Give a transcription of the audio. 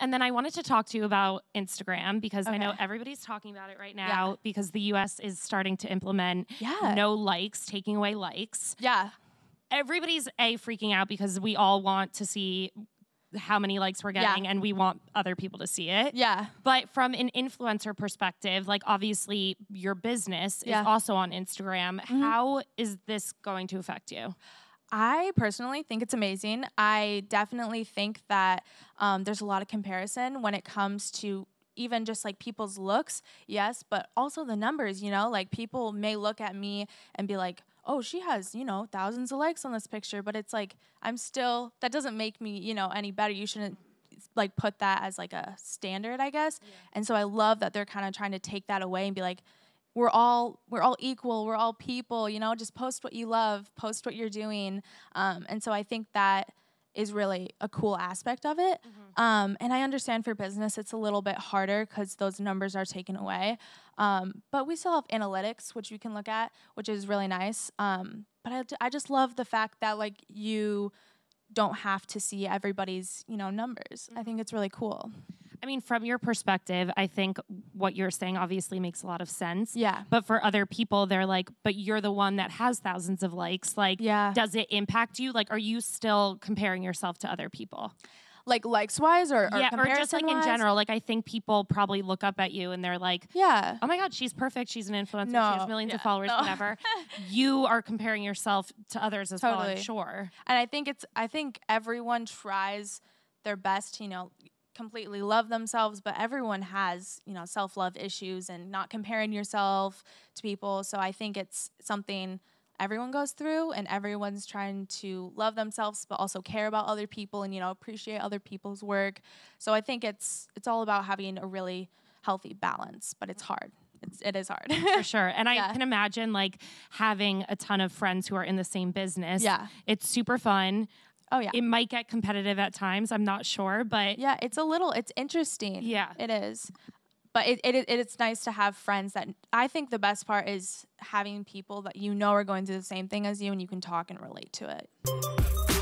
And then I wanted to talk to you about Instagram because I know everybody's talking about it right now because the US is starting to implement no likes, taking away likes. Yeah. Everybody's freaking out because we all want to see how many likes we're getting and we want other people to see it. Yeah. But from an influencer perspective, like obviously your business is also on Instagram. Mm-hmm. How is this going to affect you? I personally think it's amazing. I definitely think that there's a lot of comparison when it comes to even just like people's looks, but also the numbers, you know, like people may look at me and be like, oh, she has, you know, thousands of likes on this picture, but it's like, I'm still, that doesn't make me, you know, any better. You shouldn't like put that as like a standard, I guess. Yeah. And so I love that they're kind of trying to take that away and be like, we're all equal, we're all people, you know, just post what you love, post what you're doing. And so I think that is really a cool aspect of it. Mm-hmm. And I understand for business, it's a little bit harder because those numbers are taken away. But we still have analytics, which you can look at, which is really nice. But I just love the fact that like you don't have to see everybody's, you know, numbers. Mm-hmm. I think it's really cool. I mean, from your perspective, I think what you're saying obviously makes a lot of sense. Yeah. But for other people, they're like, but you're the one that has thousands of likes. Like, does it impact you? Like, are you still comparing yourself to other people? Like likes-wise or comparison-wise? Or just like in general. Like, I think people probably look up at you and they're like, oh my God, she's perfect. She's an influencer. No. She has millions of followers, whatever. You are comparing yourself to others as well, I'm sure. And I think everyone tries their best, you know, completely love themselves, but everyone has, you know, self-love issues and not comparing yourself to people. So I think it's something everyone goes through and everyone's trying to love themselves, but also care about other people and, you know, appreciate other people's work. So I think it's all about having a really healthy balance, but it's hard. It is hard. For sure. And I can imagine like having a ton of friends who are in the same business. Yeah. It's super fun. Oh, yeah. It might get competitive at times. I'm not sure, but... Yeah, it's interesting. Yeah. It is. But it's nice to have friends that... I think the best part is having people that you know are going through the same thing as you and you can talk and relate to it.